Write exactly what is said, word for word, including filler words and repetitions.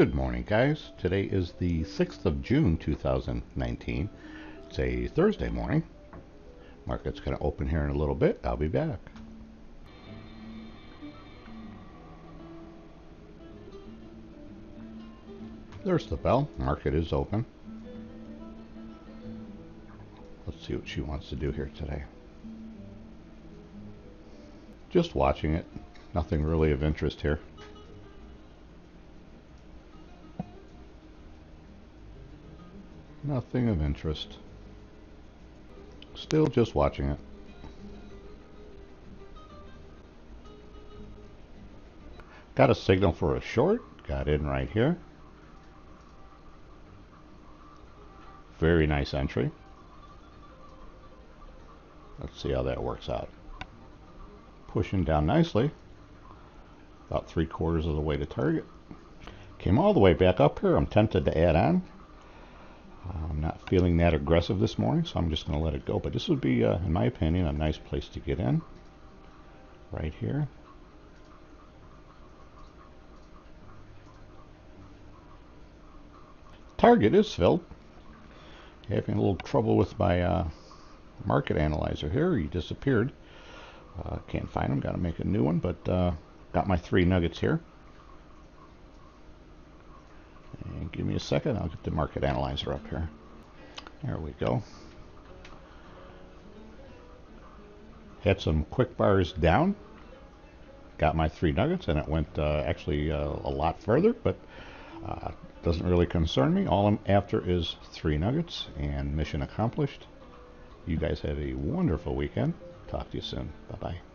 Good morning, guys. Today is the sixth of June two thousand nineteen. It's a Thursday morning. Market's going to open here in a little bit. I'll be back. There's the bell. Market is open. Let's see what she wants to do here today. Just watching it. Nothing really of interest here. Nothing of interest. Still just watching it. Got a signal for a short. Got in right here. Very nice entry. Let's see how that works out. Pushing down nicely. About three quarters of the way to target. Came all the way back up here. I'm tempted to add on. I'm not feeling that aggressive this morning, so I'm just going to let it go. But this would be, uh, in my opinion, a nice place to get in. Right here. Target is filled. Having a little trouble with my uh, market analyzer here. He disappeared. Uh, can't find him. Got to make a new one. But uh, got my three nuggets here. And give me a second, I'll get the market analyzer up here. There we go. Had some quick bars down. Got my three nuggets, and it went uh, actually uh, a lot further, but uh, doesn't really concern me. All I'm after is three nuggets, and mission accomplished. You guys have a wonderful weekend. Talk to you soon. Bye-bye.